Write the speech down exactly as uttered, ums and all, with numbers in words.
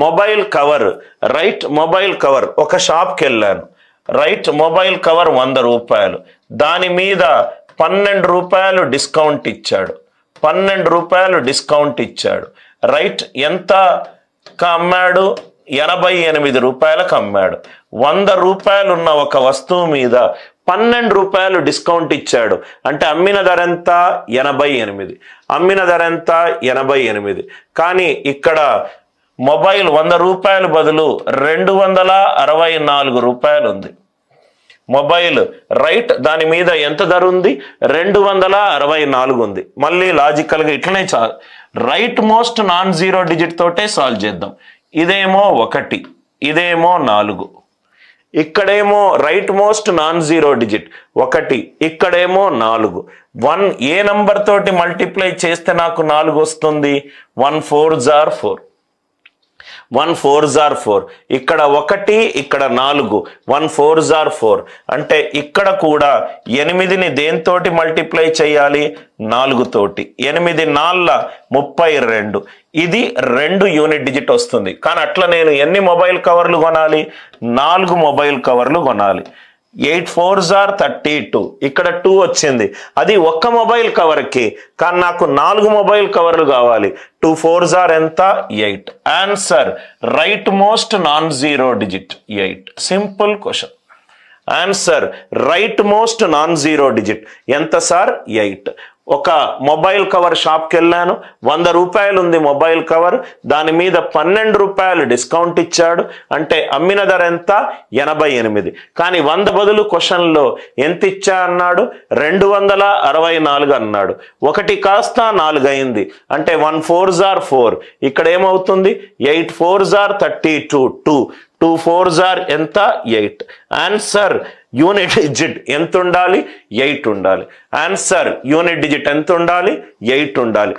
Mobile cover, right mobile cover. ఒక షాప్కి వెళ్ళాను, రైట్ మొబైల్ కవర్ వంద రూపాయలు, దాని మీద పన్నెండు రూపాయలు డిస్కౌంట్ ఇచ్చాడు, పన్నెండు రూపాయలు డిస్కౌంట్ ఇచ్చాడు. రైట్ ఎంత అమ్మాడు? ఎనభై ఎనిమిది రూపాయలకు అమ్మాడు. వంద రూపాయలు ఉన్న ఒక వస్తువు మీద పన్నెండు రూపాయలు డిస్కౌంట్ ఇచ్చాడు అంటే అమ్మిన ధర ఎంత? ఎనభై ఎనిమిది. అమ్మిన ధర ఎంత? ఎనభై ఎనిమిది. కానీ ఇక్కడ మొబైల్ వంద రూపాయల బదులు రెండు వందల అరవై నాలుగు రూపాయలు ఉంది. మొబైల్ రైట్ దాని మీద ఎంత ధర ఉంది? రెండు వందల అరవై నాలుగు ఉంది. మళ్ళీ లాజికల్గా ఇట్లనే చాలు, right most non zero digit తోటే సాల్వ్ చేద్దాం. ఇదేమో ఒకటి, ఇదేమో నాలుగు, ఇక్కడేమో right most non zero digit ఒకటి, ఇక్కడేమో నాలుగు. వన్ ఏ నంబర్ తోటి మల్టిప్లై చేస్తే నాకు నాలుగు వస్తుంది? One four are four, one four are four. ఇక్కడ ఒకటి, ఇక్కడ నాలుగు, వన్ ఫోర్ జార్ ఫోర్. అంటే ఇక్కడ కూడా ఎనిమిదిని దేనితోటి మల్టిప్లై చేయాలి? నాలుగుతోటి. ఎనిమిది నాలుగు ముప్పై రెండు. ఇది రెండు యూనిట్ డిజిట్ వస్తుంది. కానీ అట్లా నేను ఎన్ని మొబైల్ కవర్లు కొనాలి? నాలుగు మొబైల్ కవర్లు కొనాలి. Eight four jar thirty two. ఇక్కడ టూ వచ్చింది, అది ఒక్క మొబైల్ కవర్కి. కానీ నాకు నాలుగు మొబైల్ కవర్లు కావాలి. టూ ఫోర్ జార్ ఎంత? Eight. Answer right most non zero digit eight. Simple question. Answer right most non zero digit ఎంత సార్? ఎయిట్. ఒక మొబైల్ కవర్ షాప్కి వెళ్ళాను, వంద రూపాయలు ఉంది మొబైల్ కవర్, దాని మీద పన్నెండు రూపాయలు డిస్కౌంట్ ఇచ్చాడు అంటే అమ్మిన ధర ఎంత? ఎనభై ఎనిమిది. కానీ వంద బదులు క్వశ్చన్లో ఎంత ఇచ్చా అన్నాడు? రెండు వందల అరవై నాలుగు అన్నాడు. ఒకటి కాస్త నాలుగు అయింది అంటే వన్ ఫోర్ జార్ ఫోర్. ఇక్కడ ఏమవుతుంది? Eight four jar thirty two, two. Two four jar ఎంత? ఎయిట్. ఆన్సర్ యూనిట్ డిజిట్ ఎంత ఉండాలి? ఎయిట్ ఉండాలి. ఆన్సర్ యూనిట్ డిజిట్ ఎంత ఉండాలి? ఎయిట్ ఉండాలి.